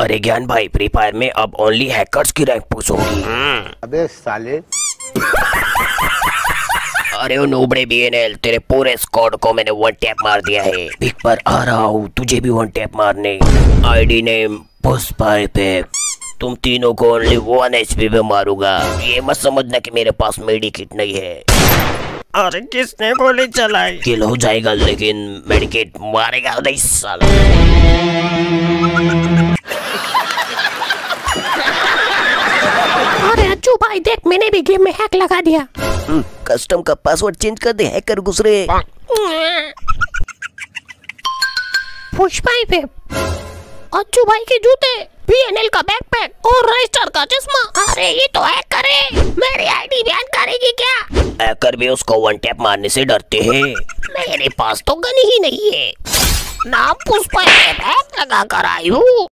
अरे ज्ञान भाई, फ्री फायर में अब ओनली हैकर्स की रैंक पुश होगी। अबे साले अरे ओ नोबड़े BNL, तेरे पूरे स्क्वाड को मैंने वन टैप मार दिया है। बिग पर आ रहा हूँ तुझे भी वन टैप मारने। आईडी नेम पुशपाई पे तुम तीनों को ओनली 1 HP पे मारूंगा। ये मत समझना कि मेरे पास मेडी किट नहीं है। अरे किसने गोली चलाई? किल हो जाएगा लेकिन मेडिकेट मारेगा नहीं साला। अरे अज्जू भाई देख, मैंने भी गेम में हैक लगा दिया। कस्टम का पासवर्ड चेंज कर दे, हैकर घुस रहे। पुष्पाई पे अज्जू भाई के जूते, BNL का बैकपैक और रजिस्टर का चश्मा। अरे ये तो हैक करे, मेरी आईडी बैन करेगी क्या? हैकर भी उसको वन टैप मारने से डरते हैं। मेरे पास तो गन ही नहीं है, नाम पुष्पा लगा कर आई हूँ।